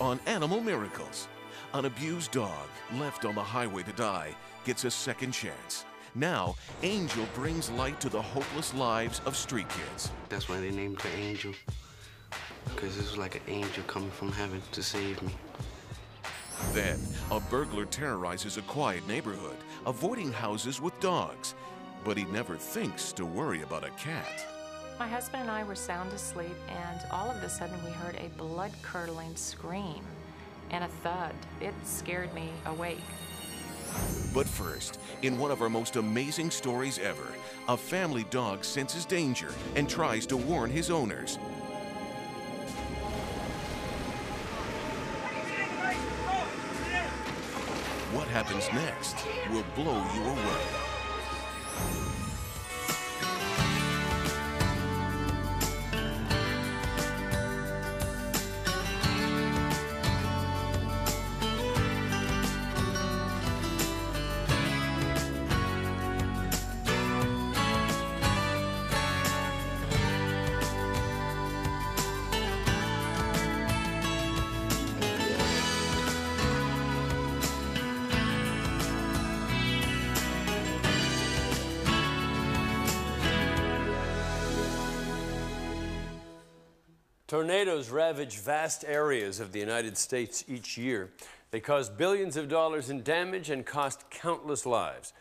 on Animal Miracles. An abused dog left on the highway to die gets a second chance. Now, Angel brings light to the hopeless lives of street kids. That's why they named her Angel, because it was like an angel coming from heaven to save me. Then, a burglar terrorizes a quiet neighborhood, avoiding houses with dogs, but he never thinks to worry about a cat. My husband and I were sound asleep, and all of a sudden we heard a blood-curdling scream and a thud. It scared me awake. But first, in one of our most amazing stories ever, a family dog senses danger and tries to warn his owners. What happens next will blow you away. Tornadoes ravage vast areas of the United States each year. They cause billions of dollars in damage and cost countless lives.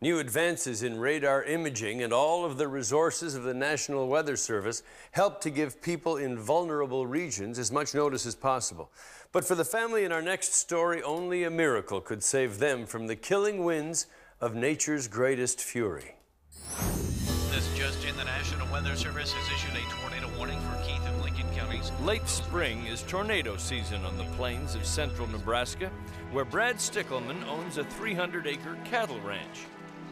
New advances in radar imaging and all of the resources of the National Weather Service help to give people in vulnerable regions as much notice as possible. But for the family in our next story, only a miracle could save them from the killing winds of nature's greatest fury. This just in, the National Weather Service has issued a tornado warning for Keith and Lincoln counties. Late spring is tornado season on the plains of central Nebraska, where Brad Stickelman owns a 300-acre cattle ranch.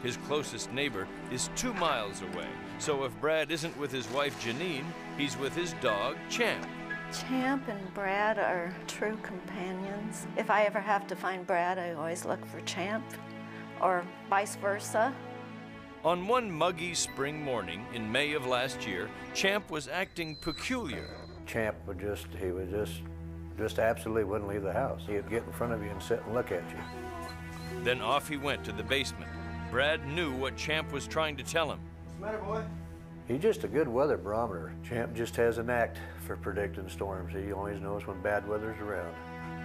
His closest neighbor is 2 miles away, so if Brad isn't with his wife Janine, he's with his dog Champ. Champ and Brad are true companions. If I ever have to find Brad, I always look for Champ, or vice versa. On one muggy spring morning in May of last year, Champ was acting peculiar. Champ would just absolutely wouldn't leave the house. He'd get in front of you and sit and look at you. Then off he went to the basement. Brad knew what Champ was trying to tell him. What's the matter, boy? He's just a good weather barometer. Champ just has a knack for predicting storms. He always knows when bad weather's around.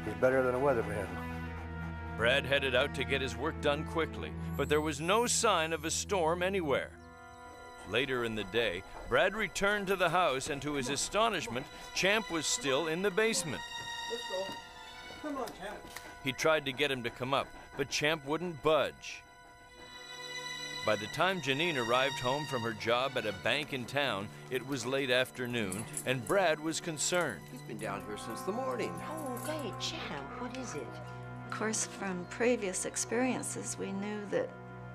He's better than a weatherman. Brad headed out to get his work done quickly, but there was no sign of a storm anywhere. Later in the day, Brad returned to the house, and to his astonishment, Champ was still in the basement. Let's go. Come on, Champ. He tried to get him to come up, but Champ wouldn't budge. By the time Janine arrived home from her job at a bank in town, it was late afternoon, and Brad was concerned. He's been down here since the morning. Oh, great, Champ. What is it? Of course, from previous experiences, we knew that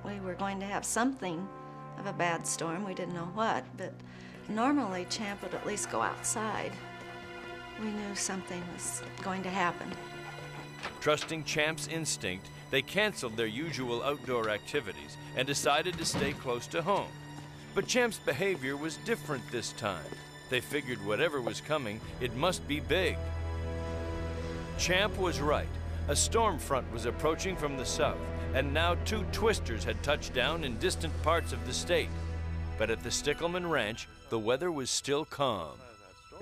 we were going to have something of a bad storm. We didn't know what, but normally Champ would at least go outside. We knew something was going to happen. Trusting Champ's instinct, they canceled their usual outdoor activities and decided to stay close to home. But Champ's behavior was different this time. They figured whatever was coming, it must be big. Champ was right. A storm front was approaching from the south, and now 2 twisters had touched down in distant parts of the state. But at the Stickelman Ranch, the weather was still calm.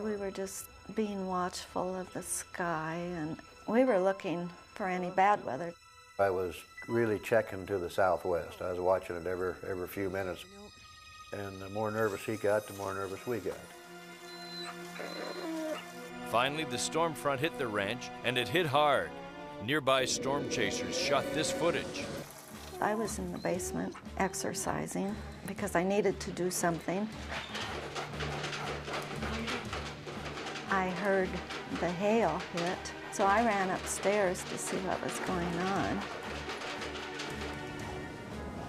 We were just being watchful of the sky, and we were looking for any bad weather. I was really checking to the southwest. I was watching it every few minutes. And the more nervous he got, the more nervous we got. Finally, the storm front hit the ranch, and it hit hard. Nearby storm chasers shot this footage. I was in the basement exercising because I needed to do something. I heard the hail hit, so I ran upstairs to see what was going on.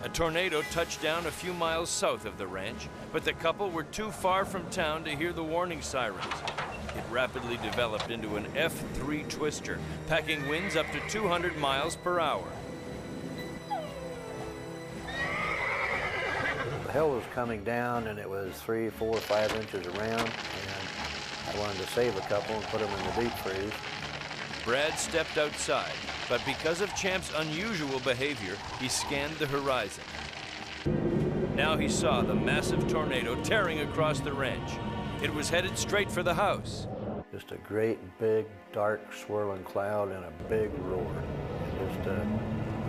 A tornado touched down a few miles south of the ranch, but the couple were too far from town to hear the warning sirens. It rapidly developed into an F3 twister, packing winds up to 200 miles per hour. The hail was coming down, and it was 3, 4, 5 inches around, and I wanted to save a couple and put them in the deep freeze. Brad stepped outside, but because of Champ's unusual behavior, he scanned the horizon. Now he saw the massive tornado tearing across the ranch. It was headed straight for the house. Just a great, big, dark, swirling cloud and a big roar.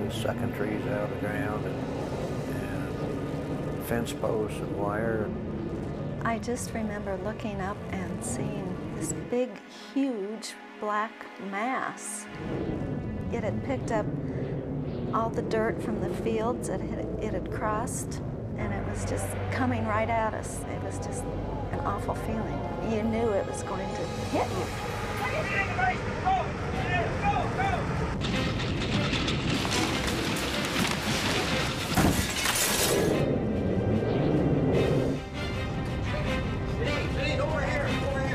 Just sucking trees out of the ground and fence posts and wire. I just remember looking up and seeing this big, huge, black mass. It had picked up all the dirt from the fields. It had crossed, and it was just coming right at us. It was just an awful feeling. You knew it was going to hit you. Go, go, go. Janine, over here, go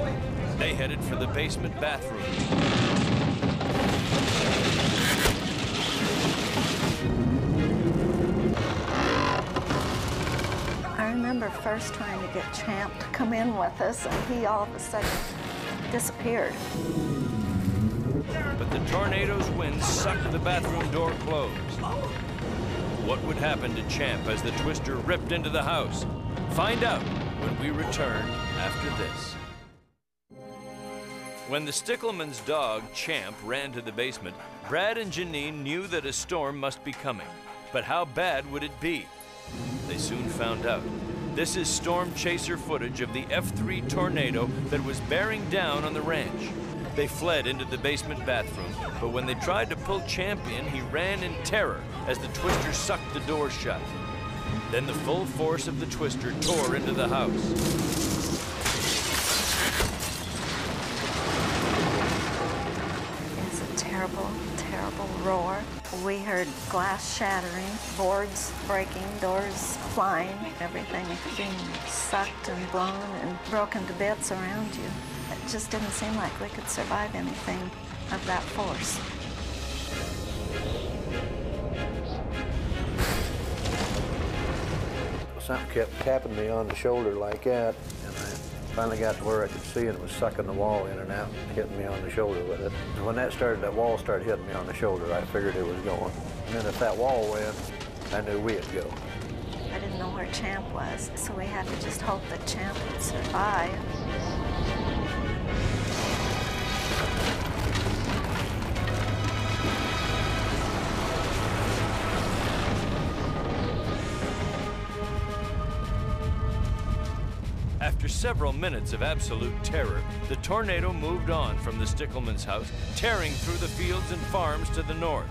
away. They headed for the basement bathroom. I remember first trying to get Champ to come in with us, and he all of a sudden disappeared. But the tornado's wind sucked the bathroom door closed. What would happen to Champ as the twister ripped into the house? Find out when we return after this. When the Stickelman's dog, Champ, ran to the basement, Brad and Janine knew that a storm must be coming. But how bad would it be? They soon found out. This is storm chaser footage of the F3 tornado that was bearing down on the ranch. They fled into the basement bathroom, but when they tried to pull Champ in, he ran in terror as the twister sucked the door shut. Then the full force of the twister tore into the house. Terrible, terrible roar. We heard glass shattering, boards breaking, doors flying, everything being sucked and blown and broken to bits around you. It just didn't seem like we could survive anything of that force. Something kept tapping me on the shoulder like that, and I finally got to where I could see, and it was sucking the wall in and out, hitting me on the shoulder with it. And when that wall started hitting me on the shoulder, I figured it was going. And then if that wall went, I knew we'd go. I didn't know where Champ was, so we had to just hope that Champ would survive. After several minutes of absolute terror, the tornado moved on from the Stickelman's house, tearing through the fields and farms to the north.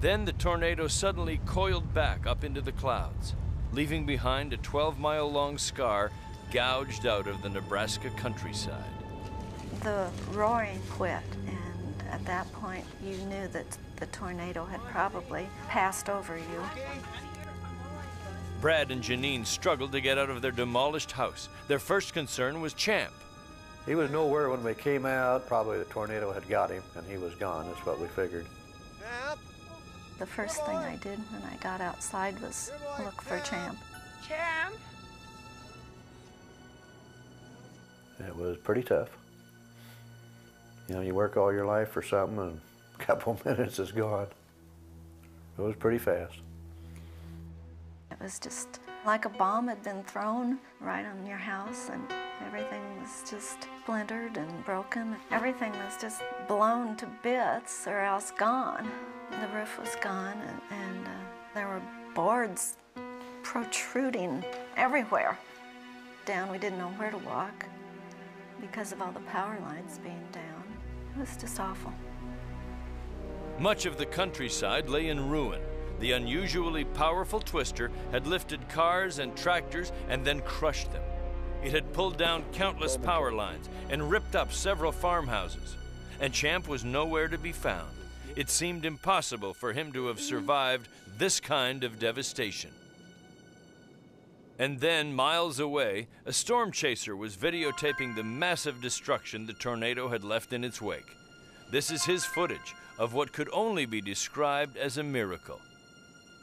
Then the tornado suddenly coiled back up into the clouds, leaving behind a 12-mile-long scar gouged out of the Nebraska countryside. The roaring quit, and at that point, you knew that the tornado had probably passed over you. Brad and Janine struggled to get out of their demolished house. Their first concern was Champ. He was nowhere when we came out. Probably the tornado had got him, and he was gone. That's what we figured. Champ. The first thing I did when I got outside was look for Champ. Champ! It was pretty tough. You know, you work all your life for something, and a couple minutes is gone. It was pretty fast. It was just like a bomb had been thrown right on your house, and everything was just splintered and broken. Everything was just blown to bits or else gone. The roof was gone, and there were boards protruding everywhere. Down, we didn't know where to walk because of all the power lines being down. It was just awful. Much of the countryside lay in ruin. The unusually powerful twister had lifted cars and tractors and then crushed them. It had pulled down countless power lines and ripped up several farmhouses. And Champ was nowhere to be found. It seemed impossible for him to have survived this kind of devastation. And then, miles away, a storm chaser was videotaping the massive destruction the tornado had left in its wake. This is his footage of what could only be described as a miracle.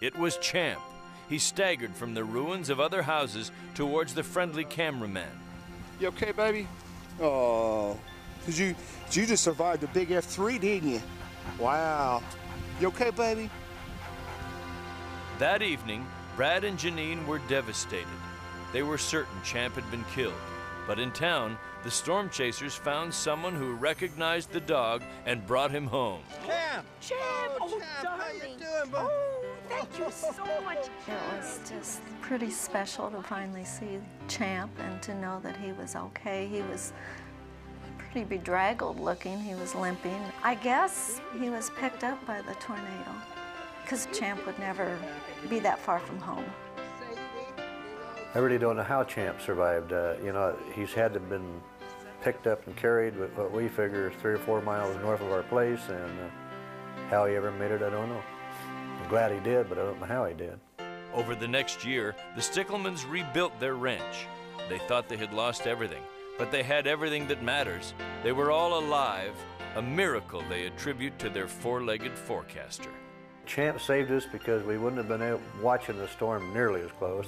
It was Champ. He staggered from the ruins of other houses towards the friendly cameraman. You okay, baby? Oh, you just survived a big F3, didn't you? Wow. You okay, baby? That evening, Brad and Janine were devastated. They were certain Champ had been killed. But in town, the storm chasers found someone who recognized the dog and brought him home. Champ! Champ! Oh, Champ, how you doing, bud? Oh, thank you so much. It was just pretty special to finally see Champ and to know that he was okay. He was pretty bedraggled looking. He was limping. I guess he was picked up by the tornado, because Champ would never be that far from home. I really don't know how Champ survived. You know, he's had to have been picked up and carried with what we figure is 3 or 4 miles north of our place, and how he ever made it, I don't know. I'm glad he did, but I don't know how he did. Over the next year, the Stickelmans rebuilt their ranch. They thought they had lost everything, but they had everything that matters. They were all alive, a miracle they attribute to their four-legged forecaster. Champ saved us because we wouldn't have been out watching the storm nearly as close.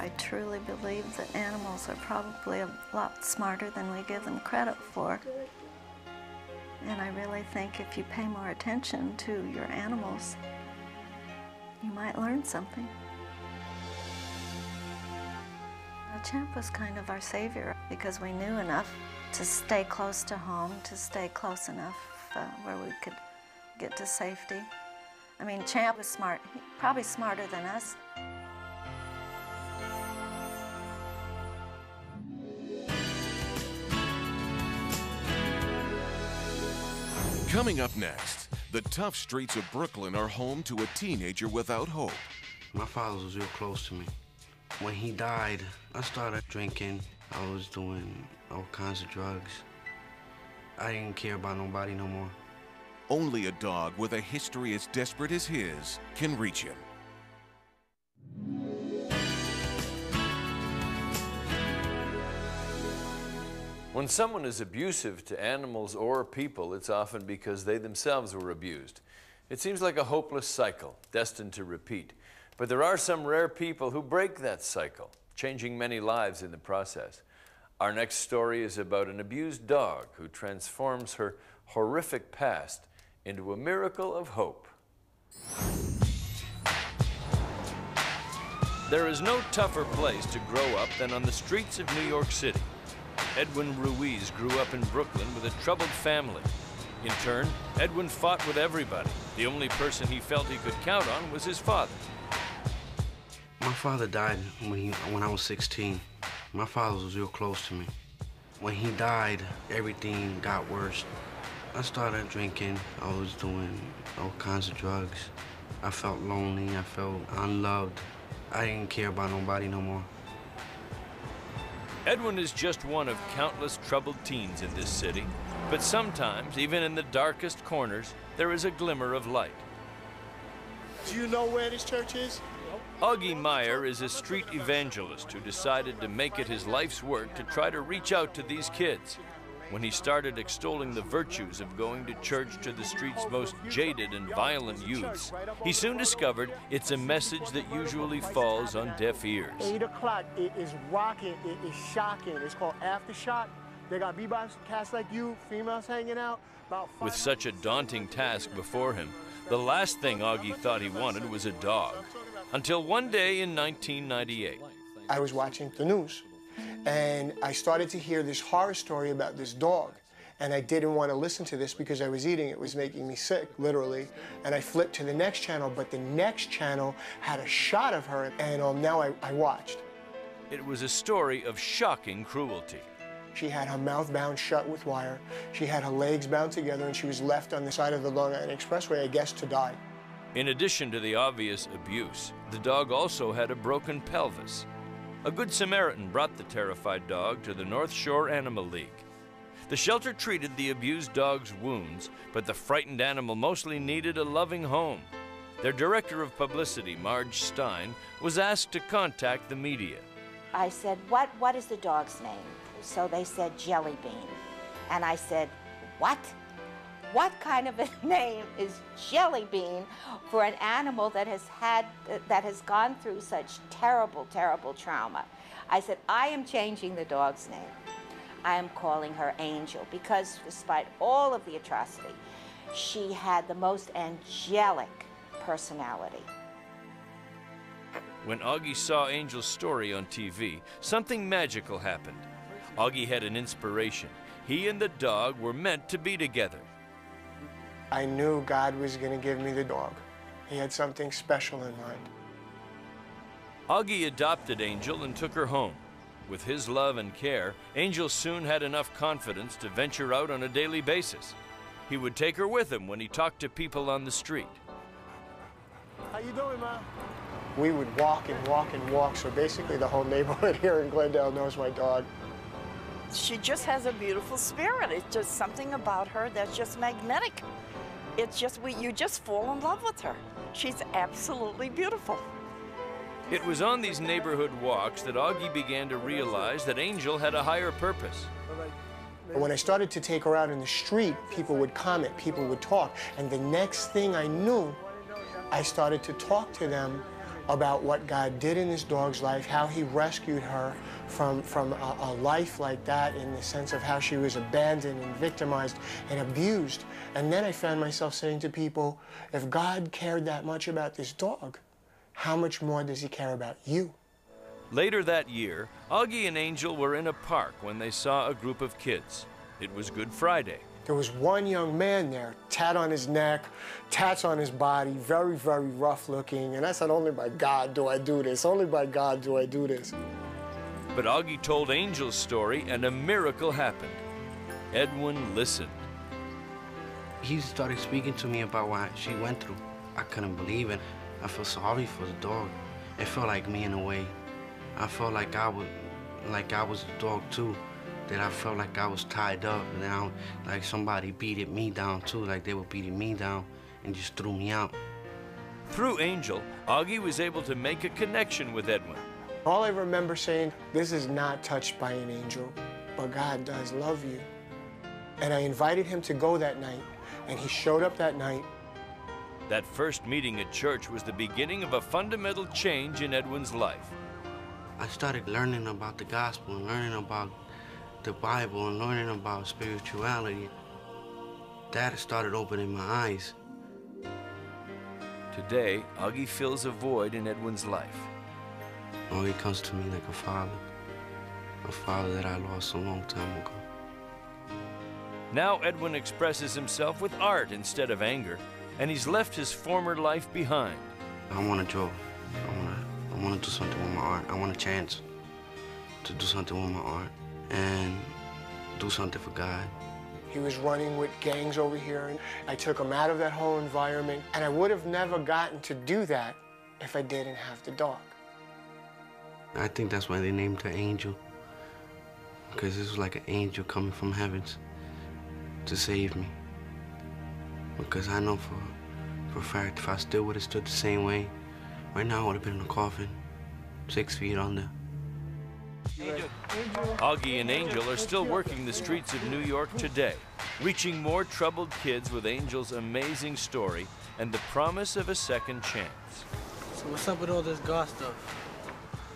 I truly believe that animals are probably a lot smarter than we give them credit for. And I really think if you pay more attention to your animals, you might learn something. Now, Champ was kind of our savior because we knew enough to stay close to home, to stay close enough where we could get to safety. I mean, Champ was smart, probably smarter than us. Coming up next, the tough streets of Brooklyn are home to a teenager without hope. My father was real close to me. When he died, I started drinking. I was doing all kinds of drugs. I didn't care about nobody no more. Only a dog with a history as desperate as his can reach him. When someone is abusive to animals or people, it's often because they themselves were abused. It seems like a hopeless cycle, destined to repeat. But there are some rare people who break that cycle, changing many lives in the process. Our next story is about an abused dog who transforms her horrific past into a miracle of hope. There is no tougher place to grow up than on the streets of New York City. Edwin Ruiz grew up in Brooklyn with a troubled family. In turn, Edwin fought with everybody. The only person he felt he could count on was his father. My father died when I was 16. My father was real close to me. When he died, everything got worse. I started drinking. I was doing all kinds of drugs. I felt lonely. I felt unloved. I didn't care about nobody no more. Edwin is just one of countless troubled teens in this city, but sometimes, even in the darkest corners, there is a glimmer of light. Do you know where this church is? Augie Meyer is a street evangelist who decided to make it his life's work to try to reach out to these kids. When he started extolling the virtues of going to church to the street's most jaded and violent youths, he soon discovered it's a message that usually falls on deaf ears. 8 o'clock, it is rocking, it is shocking. It's called Aftershock. They got bebop cats like you, females hanging out. With such a daunting task before him, the last thing Augie thought he wanted was a dog. Until one day in 1998. I was watching the news. And I started to hear this horror story about this dog. And I didn't want to listen to this because I was eating. It was making me sick, literally. And I flipped to the next channel, but the next channel had a shot of her. And now I watched. It was a story of shocking cruelty. She had her mouth bound shut with wire. She had her legs bound together, and she was left on the side of the Long Island expressway, I guess, to die. In addition to the obvious abuse, the dog also had a broken pelvis. A good Samaritan brought the terrified dog to the North Shore Animal League. The shelter treated the abused dog's wounds, but the frightened animal mostly needed a loving home. Their director of publicity, Marge Stein, was asked to contact the media. I said, what is the dog's name? So they said, Jelly Bean. And I said, what? What kind of a name is Jelly Bean for an animal that has gone through such terrible, terrible trauma? I said, I am changing the dog's name. I am calling her Angel, because despite all of the atrocity, she had the most angelic personality. When Augie saw Angel's story on TV, something magical happened. Augie had an inspiration. He and the dog were meant to be together. I knew God was going to give me the dog. He had something special in mind. Augie adopted Angel and took her home. With his love and care, Angel soon had enough confidence to venture out on a daily basis. He would take her with him when he talked to people on the street. How you doing, Ma? We would walk and walk and walk, so basically the whole neighborhood here in Glendale knows my dog. She just has a beautiful spirit. It's just something about her that's just magnetic. It's just, you just fall in love with her. She's absolutely beautiful. It was on these neighborhood walks that Augie began to realize that Angel had a higher purpose. When I started to take her out in the street, people would comment, people would talk, and the next thing I knew, I started to talk to them about what God did in this dog's life, how he rescued her from a life like that, in the sense of how she was abandoned and victimized and abused. And then I found myself saying to people, if God cared that much about this dog, how much more does he care about you? Later that year, Augie and Angel were in a park when they saw a group of kids. It was Good Friday. There was one young man there, tat on his neck, tats on his body, very, very rough looking. And I said, only by God do I do this. Only by God do I do this. But Augie told Angel's story and a miracle happened. Edwin listened. He started speaking to me about what she went through. I couldn't believe it. I felt sorry for the dog. It felt like me in a way. I felt like I was the dog too. That I felt like I was tied up, and now like somebody beat me down too, like they were beating me down and just threw me out. Through Angel, Augie was able to make a connection with Edwin. All I remember saying, this is not touched by an angel, but God does love you. And I invited him to go that night, and he showed up that night. That first meeting at church was the beginning of a fundamental change in Edwin's life. I started learning about the gospel and learning about the Bible and learning about spirituality. That started opening my eyes. Today, Augie fills a void in Edwin's life. Augie comes to me like a father that I lost a long time ago. Now Edwin expresses himself with art instead of anger, and he's left his former life behind. I want to draw. I want to do something with my art. I want a chance to do something with my art and do something for God. He was running with gangs over here, and I took him out of that whole environment, and I would have never gotten to do that if I didn't have the dog. I think that's why they named her Angel, because this was like an angel coming from heavens to save me. Because I know for a fact, if I still would have stood the same way, right now I would have been in a coffin, 6 feet under. Angel. Augie and Angel are still working the streets of New York today, reaching more troubled kids with Angel's amazing story and the promise of a second chance. So what's up with all this God stuff?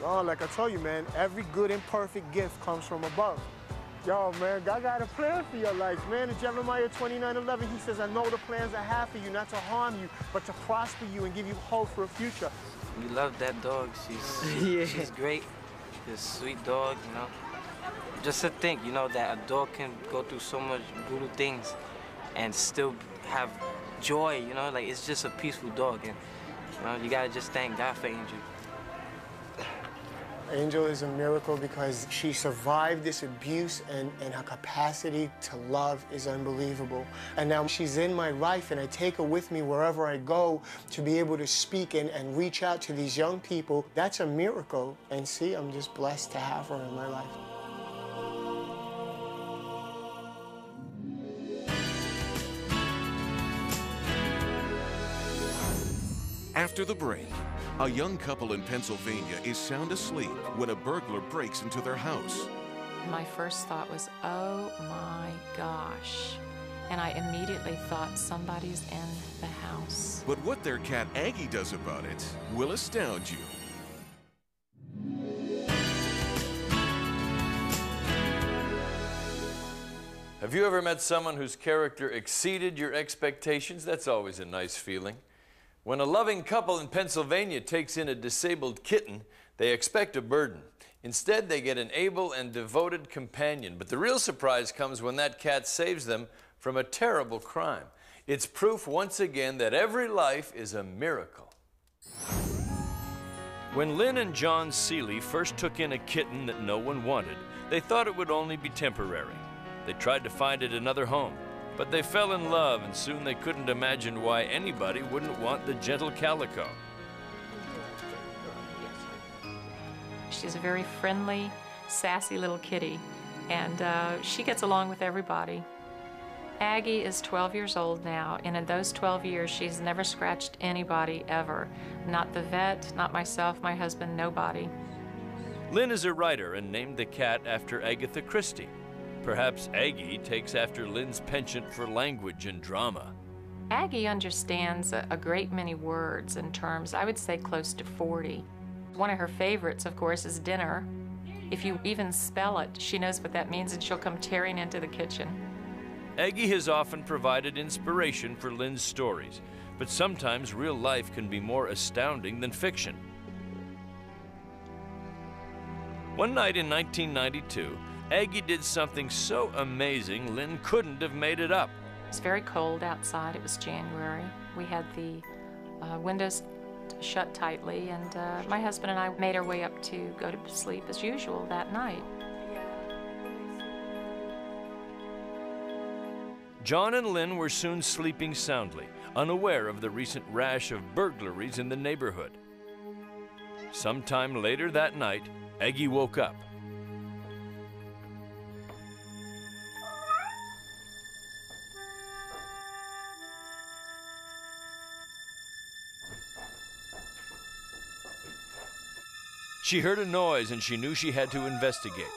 Oh, like I told you, man, every good and perfect gift comes from above. Yo, man, God got a plan for your life, man. In Jeremiah 29:11, he says, I know the plans I have for you, not to harm you, but to prosper you and give you hope for a future. We love that dog. She's, yeah. She's great. She's a sweet dog, you know. Just to think, you know, that a dog can go through so much brutal things and still have joy, you know. Like, it's just a peaceful dog. And, you know, you got to just thank God for Angel. Angel is a miracle because she survived this abuse, and her capacity to love is unbelievable. And now she's in my life, and I take her with me wherever I go to be able to speak and reach out to these young people. That's a miracle. And see, I'm just blessed to have her in my life. After the break, a young couple in Pennsylvania is sound asleep when a burglar breaks into their house. My first thought was, oh my gosh. And I immediately thought, somebody's in the house. But what their cat Aggie does about it will astound you. Have you ever met someone whose character exceeded your expectations? That's always a nice feeling. When a loving couple in Pennsylvania takes in a disabled kitten, they expect a burden. Instead, they get an able and devoted companion. But the real surprise comes when that cat saves them from a terrible crime. It's proof once again that every life is a miracle. When Lynn and John Seeley first took in a kitten that no one wanted, they thought it would only be temporary. They tried to find it another home, but they fell in love, and soon they couldn't imagine why anybody wouldn't want the gentle calico. She's a very friendly, sassy little kitty, and she gets along with everybody. Aggie is 12 years old now, and in those 12 years, she's never scratched anybody ever. Not the vet, not myself, my husband, nobody. Lynn is a writer and named the cat after Agatha Christie. Perhaps Aggie takes after Lynn's penchant for language and drama. Aggie understands a great many words and terms, I would say close to 40. One of her favorites, of course, is dinner. If you even spell it, she knows what that means and she'll come tearing into the kitchen. Aggie has often provided inspiration for Lynn's stories, but sometimes real life can be more astounding than fiction. One night in 1992, Aggie did something so amazing, Lynn couldn't have made it up. It was very cold outside. It was January. We had the windows shut tightly, and my husband and I made our way up to go to sleep as usual that night. John and Lynn were soon sleeping soundly, unaware of the recent rash of burglaries in the neighborhood. Sometime later that night, Aggie woke up. She heard a noise and she knew she had to investigate.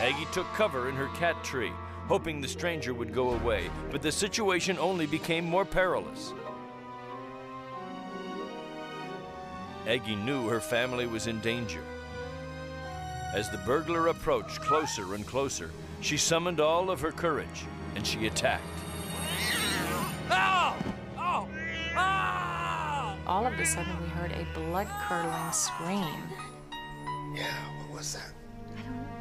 Aggie took cover in her cat tree, hoping the stranger would go away, but the situation only became more perilous. Aggie knew her family was in danger. As the burglar approached closer and closer, she summoned all of her courage, and she attacked. Ow! Ow! Ow! All of a sudden, we heard a blood-curdling scream. Yeah, what was that? I don't know.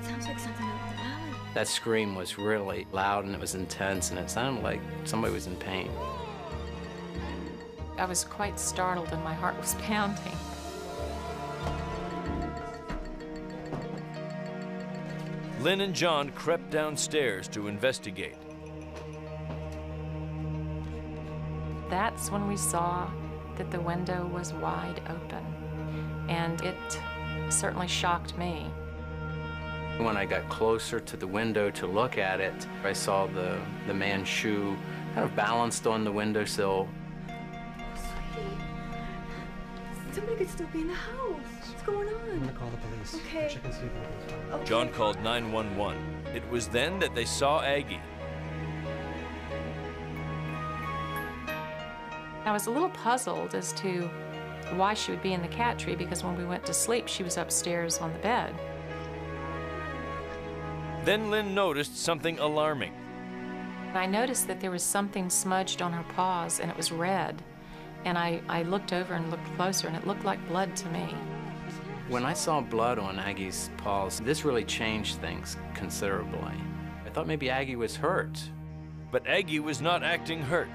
It sounds like something out of the valley. That scream was really loud, and it was intense, and it sounded like somebody was in pain. I was quite startled and my heart was pounding. Lynn and John crept downstairs to investigate. That's when we saw that the window was wide open, and it certainly shocked me. When I got closer to the window to look at it, I saw the man's shoe kind of balanced on the windowsill. Somebody could still be in the house. What's going on? I'm gonna call the police. Okay. Check and see if anything's wrong. John called 911. It was then that they saw Aggie. I was a little puzzled as to why she would be in the cat tree, because when we went to sleep, she was upstairs on the bed. Then Lynn noticed something alarming. I noticed that there was something smudged on her paws, and it was red. And I looked over and looked closer, and it looked like blood to me. When I saw blood on Aggie's paws, this really changed things considerably. I thought maybe Aggie was hurt. But Aggie was not acting hurt.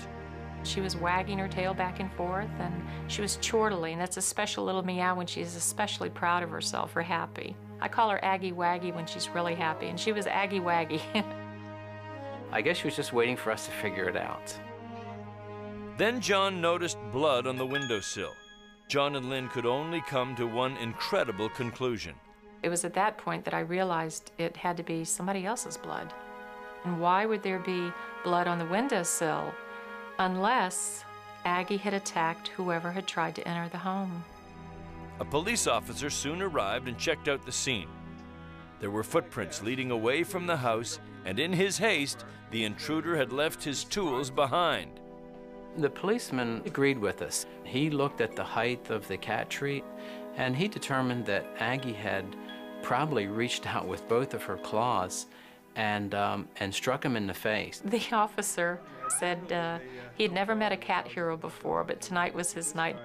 She was wagging her tail back and forth, and she was chortling. That's a special little meow when she's especially proud of herself or happy. I call her Aggie Waggy when she's really happy, and she was Aggie Waggy. I guess she was just waiting for us to figure it out. Then John noticed blood on the windowsill. John and Lynn could only come to one incredible conclusion. It was at that point that I realized it had to be somebody else's blood. And why would there be blood on the windowsill unless Aggie had attacked whoever had tried to enter the home? A police officer soon arrived and checked out the scene. There were footprints leading away from the house, and in his haste, the intruder had left his tools behind. The policeman agreed with us. He looked at the height of the cat tree, and he determined that Aggie had probably reached out with both of her claws and struck him in the face. The officer said he had never met a cat hero before, but tonight was his night.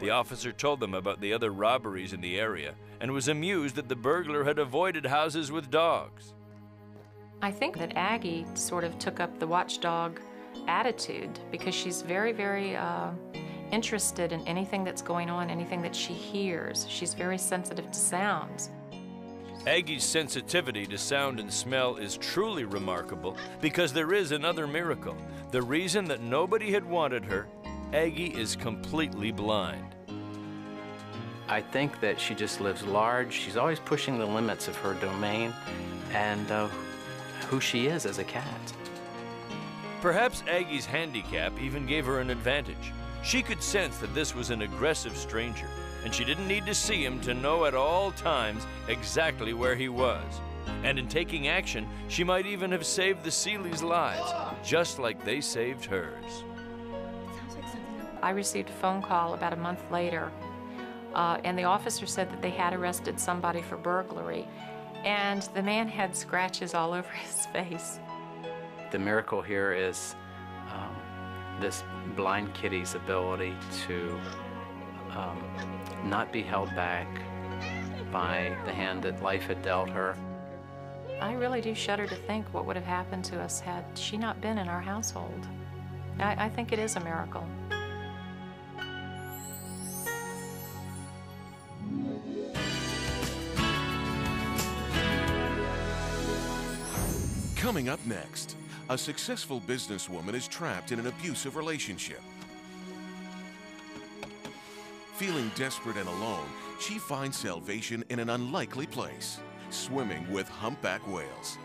The officer told them about the other robberies in the area and was amused that the burglar had avoided houses with dogs. I think that Aggie sort of took up the watchdog attitude because she's very, very interested in anything that's going on, anything that she hears. She's very sensitive to sounds. Aggie's sensitivity to sound and smell is truly remarkable because there is another miracle. The reason that nobody had wanted her, Aggie is completely blind. I think that she just lives large. She's always pushing the limits of her domain and who she is as a cat. Perhaps Aggie's handicap even gave her an advantage. She could sense that this was an aggressive stranger, and she didn't need to see him to know at all times exactly where he was. And in taking action, she might even have saved the Seeleys' lives, just like they saved hers. I received a phone call about a month later, and the officer said that they had arrested somebody for burglary, and the man had scratches all over his face. The miracle here is this blind kitty's ability to not be held back by the hand that life had dealt her. I really do shudder to think what would have happened to us had she not been in our household. I think it is a miracle. Coming up next, a successful businesswoman is trapped in an abusive relationship. Feeling desperate and alone, she finds salvation in an unlikely place, swimming with humpback whales.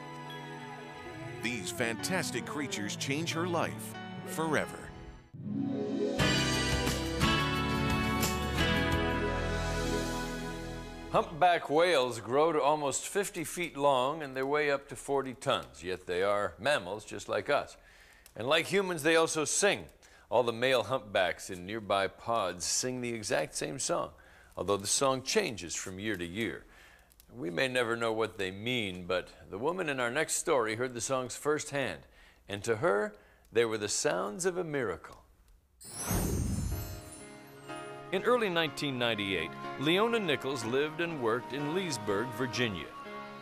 These fantastic creatures change her life forever. Humpback whales grow to almost 50 feet long and they weigh up to 40 tons, yet they are mammals just like us. And like humans, they also sing. All the male humpbacks in nearby pods sing the exact same song, although the song changes from year to year. We may never know what they mean, but the woman in our next story heard the songs firsthand, and to her, they were the sounds of a miracle. In early 1998, Leona Nichols lived and worked in Leesburg, Virginia.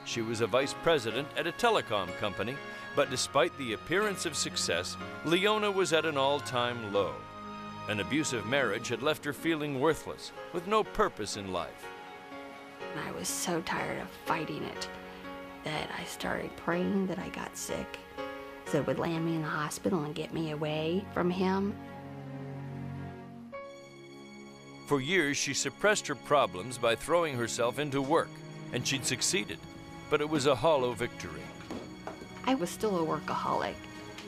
She was a vice president at a telecom company, but despite the appearance of success, Leona was at an all-time low. An abusive marriage had left her feeling worthless, with no purpose in life. I was so tired of fighting it that I started praying that I got sick, so it would land me in the hospital and get me away from him. For years, she suppressed her problems by throwing herself into work, and she'd succeeded, but it was a hollow victory. I was still a workaholic.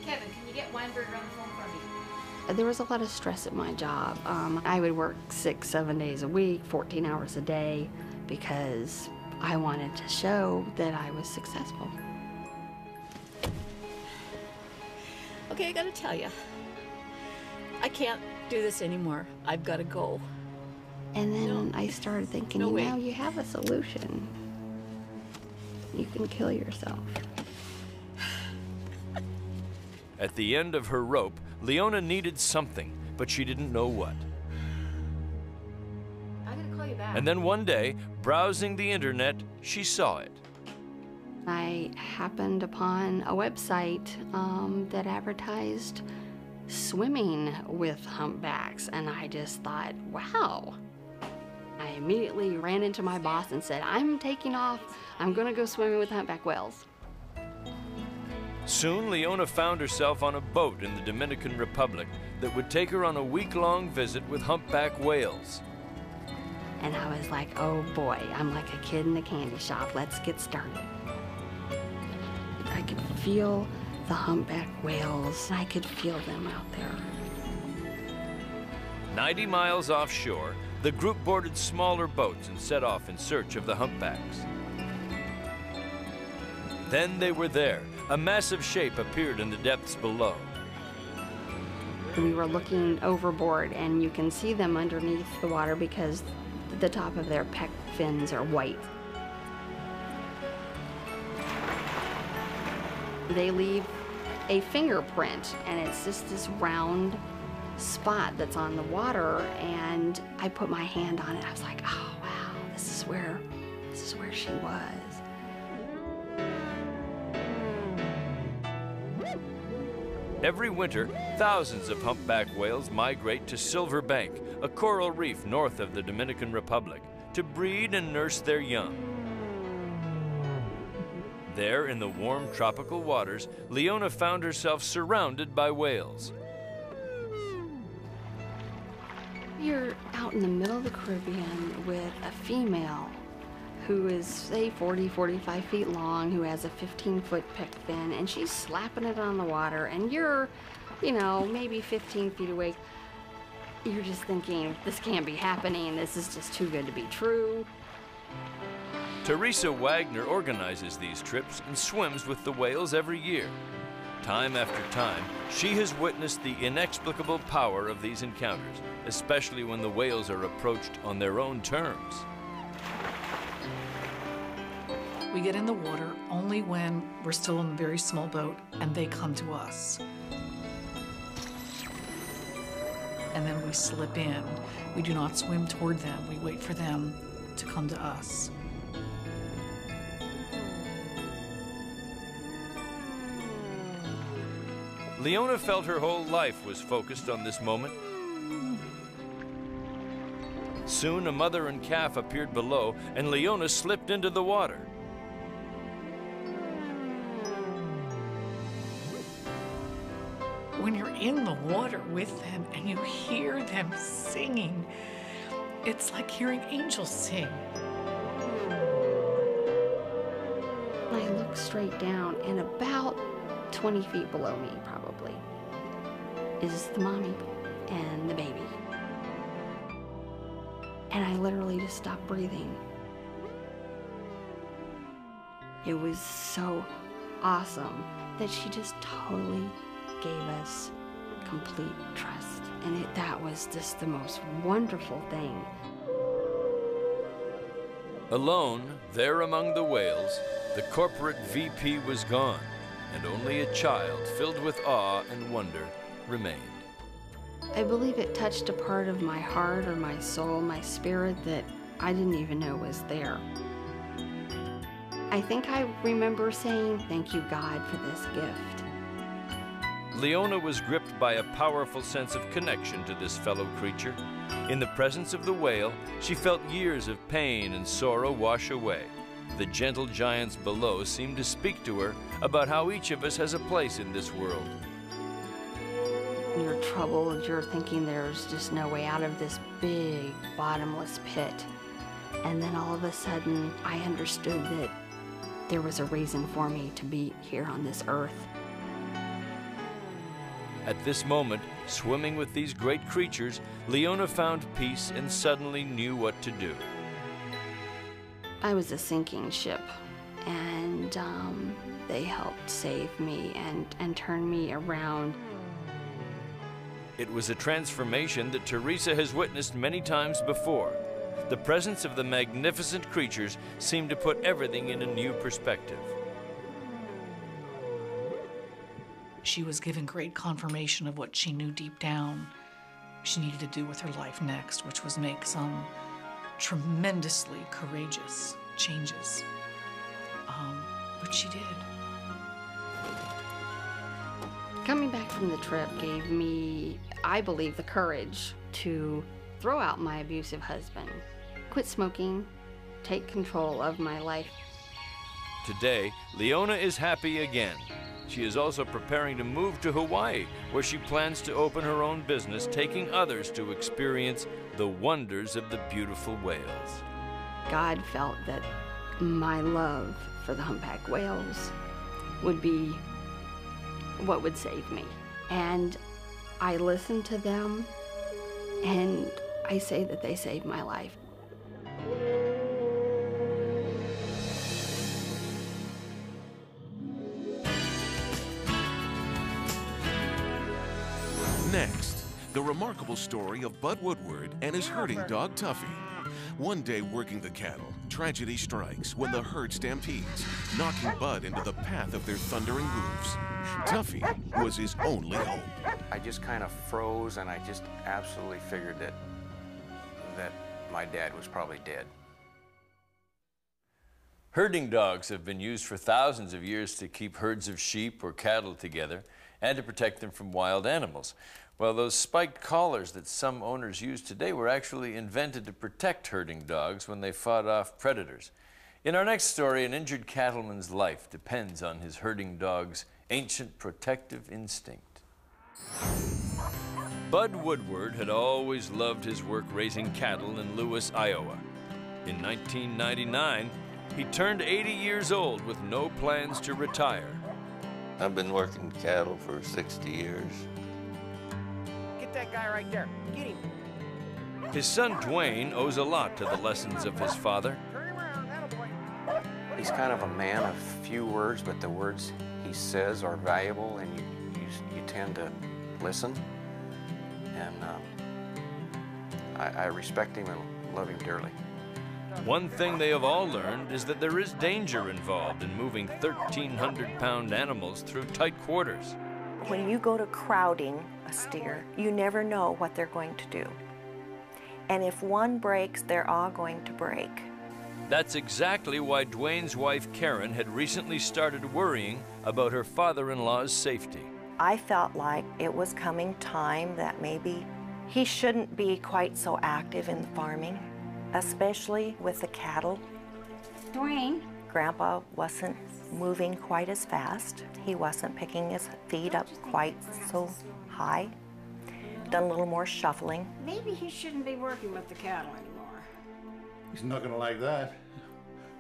Kevin, can you get Weinberg on the phone for me? There was a lot of stress at my job. I would work 6, 7 days a week, 14 hours a day, because I wanted to show that I was successful. Okay, I gotta tell you, I can't do this anymore. I've gotta go. And then I started thinking, you know, you have a solution. You can kill yourself. At the end of her rope, Leona needed something, but she didn't know what. I'm gonna call you back. And then one day, browsing the internet, she saw it. I happened upon a website that advertised swimming with humpbacks, and I just thought, wow. I immediately ran into my boss and said, I'm taking off. I'm gonna go swimming with humpback whales. Soon, Leona found herself on a boat in the Dominican Republic that would take her on a week-long visit with humpback whales. And I was like, oh boy, I'm like a kid in a candy shop. Let's get started. I could feel the humpback whales. I could feel them out there. 90 miles offshore, The group boarded smaller boats and set off in search of the humpbacks. Then they were there. A massive shape appeared in the depths below. We were looking overboard, and you can see them underneath the water because the top of their pec fins are white. They leave a fingerprint, and it's just this round spot that's on the water, and I put my hand on it. I was like, oh, wow, this is where she was. Every winter, thousands of humpback whales migrate to Silver Bank, a coral reef north of the Dominican Republic, to breed and nurse their young. There, in the warm tropical waters, Leona found herself surrounded by whales. You're out in the middle of the Caribbean with a female who is, say, 40, 45 feet long, who has a 15-foot pec fin, and she's slapping it on the water, and you're, you know, maybe 15 feet away. You're just thinking, this can't be happening, this is just too good to be true. Teresa Wagner organizes these trips and swims with the whales every year. Time after time, she has witnessed the inexplicable power of these encounters, especially when the whales are approached on their own terms. We get in the water only when we're still in a very small boat and they come to us. And then we slip in. We do not swim toward them. We wait for them to come to us. Leona felt her whole life was focused on this moment. Soon a mother and calf appeared below and Leona slipped into the water. When you're in the water with them and you hear them singing, it's like hearing angels sing. I look straight down, and about 20 feet below me, probably, is the mommy and the baby. And I literally just stopped breathing. It was so awesome that she just totally gave us complete trust. And that was just the most wonderful thing. Alone, there among the whales, the corporate VP was gone, and only a child filled with awe and wonder remained. I believe it touched a part of my heart or my soul, my spirit, that I didn't even know was there. I think I remember saying, "Thank you, God, for this gift." Leona was gripped by a powerful sense of connection to this fellow creature. In the presence of the whale, she felt years of pain and sorrow wash away. The gentle giants below seemed to speak to her about how each of us has a place in this world. You're troubled, you're thinking there's just no way out of this big, bottomless pit. And then all of a sudden, I understood that there was a reason for me to be here on this earth. At this moment, swimming with these great creatures, Leona found peace and suddenly knew what to do. I was a sinking ship, and they helped save me and turn me around. It was a transformation that Teresa has witnessed many times before. The presence of the magnificent creatures seemed to put everything in a new perspective. She was given great confirmation of what she knew deep down she needed to do with her life next, which was make some tremendously courageous changes, which she did. Coming back from the trip gave me, I believe, the courage to throw out my abusive husband, quit smoking, take control of my life. Today, Leona is happy again. She is also preparing to move to Hawaii, where she plans to open her own business, taking others to experience the wonders of the beautiful whales. God felt that my love for the humpback whales would be what would save me. And I listened to them, and I say that they saved my life. Next, the remarkable story of Bud Woodward and his herding dog, Tuffy. One day working the cattle, tragedy strikes when the herd stampedes, knocking Bud into the path of their thundering hooves. Tuffy was his only hope. I just kind of froze, and I just absolutely figured that my dad was probably dead. Herding dogs have been used for thousands of years to keep herds of sheep or cattle together and to protect them from wild animals. Well, those spiked collars that some owners use today were actually invented to protect herding dogs when they fought off predators. In our next story, an injured cattleman's life depends on his herding dog's ancient protective instinct. Bud Woodward had always loved his work raising cattle in Lewis, Iowa. In 1999, he turned 80 years old with no plans to retire. I've been working cattle for 60 years. That guy right there. Get him. His son Duane owes a lot to the lessons of his father. Turn him around, that'll play. He's kind of a man of few words, but the words he says are valuable, and you tend to listen. And I respect him and love him dearly. One thing they have all learned is that there is danger involved in moving 1,300-pound animals through tight quarters. When you go to crowding a steer, you never know what they're going to do. And if one breaks, they're all going to break. That's exactly why Duane's wife, Karen, had recently started worrying about her father-in-law's safety. I felt like it was coming time that maybe he shouldn't be quite so active in farming, especially with the cattle. Duane. Grandpa wasn't moving quite as fast. He wasn't picking his feet up quite so high. Done a little more shuffling. Maybe he shouldn't be working with the cattle anymore. He's not gonna like that.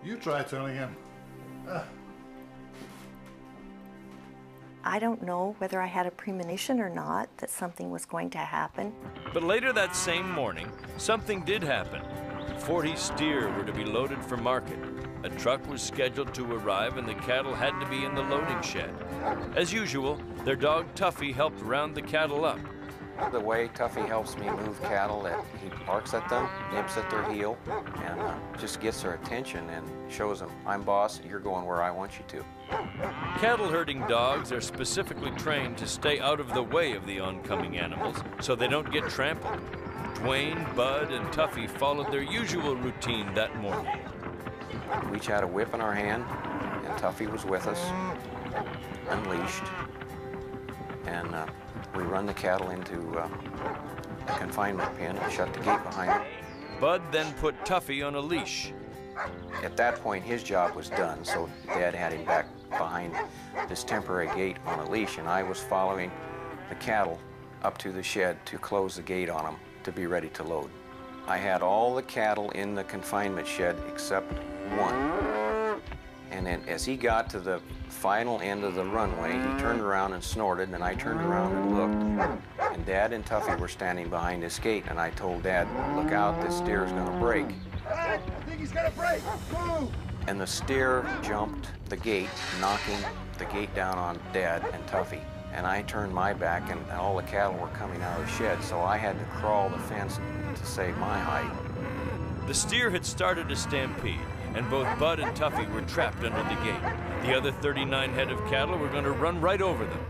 You try telling him. I don't know whether I had a premonition or not that something was going to happen. But later that same morning, something did happen. 40 steer were to be loaded for market. A truck was scheduled to arrive, and the cattle had to be in the loading shed. As usual, their dog Tuffy helped round the cattle up. The way Tuffy helps me move cattle, he barks at them, nips at their heel, and just gets their attention and shows them, I'm boss, you're going where I want you to. Cattle herding dogs are specifically trained to stay out of the way of the oncoming animals so they don't get trampled. Duane, Bud, and Tuffy followed their usual routine that morning. We each had a whip in our hand, and Tuffy was with us, unleashed. And we run the cattle into a confinement pen and shut the gate behind them. Bud then put Tuffy on a leash. At that point, his job was done, so Dad had him back behind this temporary gate on a leash, and I was following the cattle up to the shed to close the gate on them to be ready to load. I had all the cattle in the confinement shed except one. And then as he got to the final end of the runway, he turned around and snorted, and I turned around and looked. And Dad and Tuffy were standing behind this gate, and I told Dad, look out, this steer is gonna break. Dad, I think he's gonna break, move! And the steer jumped the gate, knocking the gate down on Dad and Tuffy. And I turned my back, and all the cattle were coming out of the shed, so I had to crawl the fence to save my hide. The steer had started a stampede, and both Bud and Tuffy were trapped under the gate. The other 39 head of cattle were going to run right over them.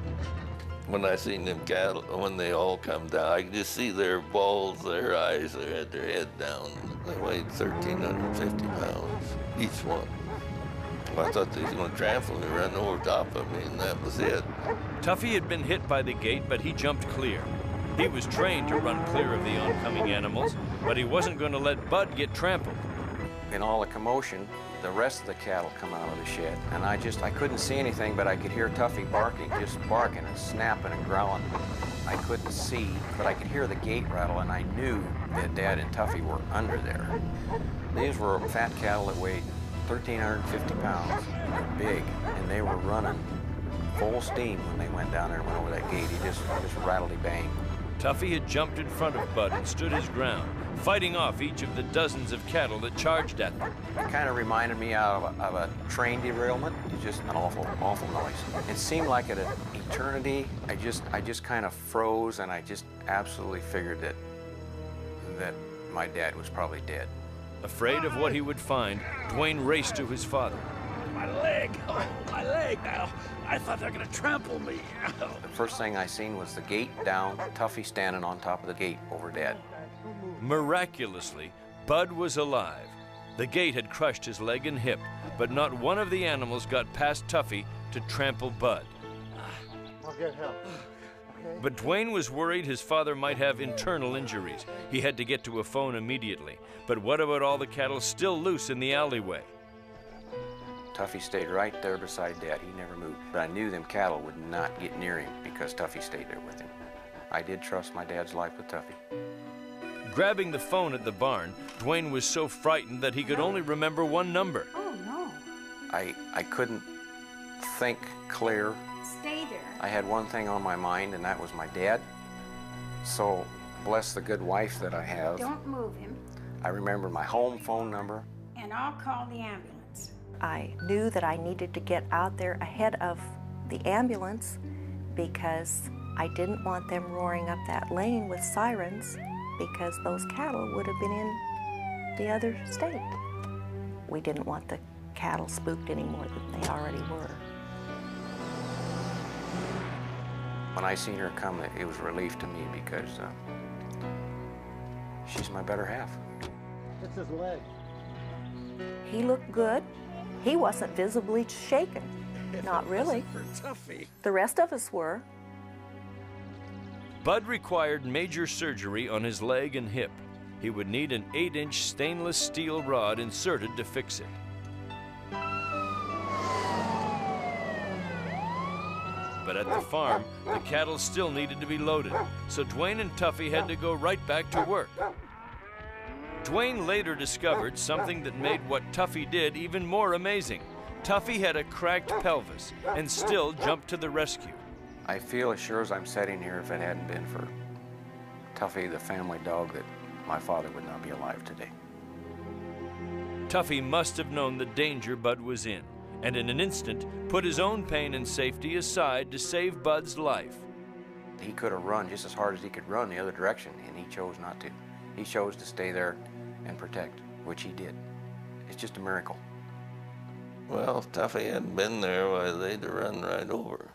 When I seen them cattle, when they all come down, I could just see their balls, their eyes, they had their head down. They weighed 1,350 pounds, each one. I thought they was going to trample me, run over top of me, and that was it. Tuffy had been hit by the gate, but he jumped clear. He was trained to run clear of the oncoming animals, but he wasn't going to let Bud get trampled. In all the commotion, the rest of the cattle come out of the shed, and I couldn't see anything, but I could hear Tuffy barking, just barking and snapping and growling. I couldn't see, but I could hear the gate rattle, and I knew that Dad and Tuffy were under there. These were fat cattle that weighed 1,350 pounds, they're big, and they were running full steam when they went down there and went over that gate. He just rattled, he banged. Tuffy had jumped in front of Bud and stood his ground, fighting off each of the dozens of cattle that charged at them. It kind of reminded me of a train derailment. It's just an awful, awful noise. It seemed like an eternity. I just kind of froze, and I just absolutely figured that my dad was probably dead. Afraid of what he would find, Duane raced to his father. My leg, oh, my leg. I thought they were gonna trample me. The first thing I seen was the gate down, Tuffy standing on top of the gate over dad. Miraculously, Bud was alive. The gate had crushed his leg and hip, but not one of the animals got past Tuffy to trample Bud. I'll get help. Okay. But Duane was worried his father might have internal injuries. He had to get to a phone immediately. But what about all the cattle still loose in the alleyway? Tuffy stayed right there beside Dad. He never moved. But I knew them cattle would not get near him because Tuffy stayed there with him. I did trust my dad's life with Tuffy. Grabbing the phone at the barn, Duane was so frightened that he could only remember one number. Oh, no. I couldn't think clear. Stay there. I had one thing on my mind, and that was my dad. So, bless the good wife that I have. Don't move him. I remembered my home phone number. And I'll call the ambulance. I knew that I needed to get out there ahead of the ambulance because I didn't want them roaring up that lane with sirens, because those cattle would have been in the other state. We didn't want the cattle spooked any more than they already were. When I seen her come, it was relief to me because she's my better half. It's his leg. He looked good. He wasn't visibly shaken. Not really. The rest of us were. Bud required major surgery on his leg and hip. He would need an 8-inch stainless steel rod inserted to fix it. But at the farm, the cattle still needed to be loaded, so Duane and Tuffy had to go right back to work. Duane later discovered something that made what Tuffy did even more amazing. Tuffy had a cracked pelvis and still jumped to the rescue. I feel as sure as I'm sitting here, if it hadn't been for Tuffy, the family dog, that my father would not be alive today. Tuffy must have known the danger Bud was in, and in an instant, put his own pain and safety aside to save Bud's life. He could have run just as hard as he could run the other direction, and he chose not to. He chose to stay there and protect, which he did. It's just a miracle. Well, if Tuffy hadn't been there, why, they'd have run right over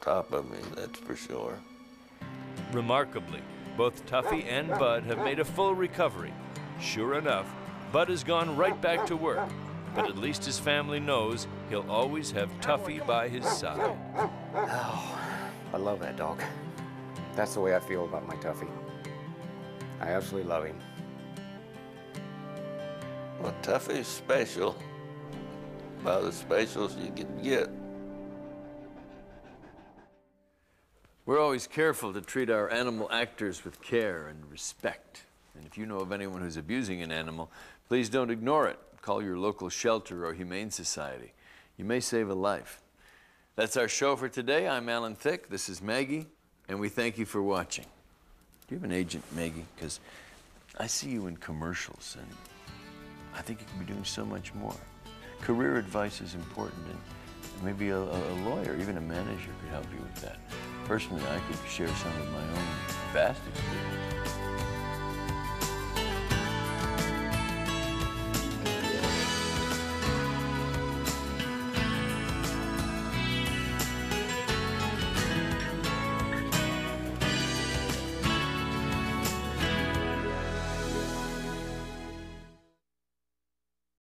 top of me, that's for sure. Remarkably, both Tuffy and Bud have made a full recovery. Sure enough, Bud has gone right back to work, but at least his family knows he'll always have Tuffy by his side. Oh, I love that dog. That's the way I feel about my Tuffy. I absolutely love him. Well, Tuffy's special. About as special as you can get. We're always careful to treat our animal actors with care and respect. And if you know of anyone who's abusing an animal, please don't ignore it. Call your local shelter or humane society. You may save a life. That's our show for today. I'm Alan Thicke, this is Maggie, and we thank you for watching. Do you have an agent, Maggie? Because I see you in commercials, and I think you could be doing so much more. Career advice is important, and maybe a lawyer, even a manager, could help you with that. Personally, I could share some of my own vast experience.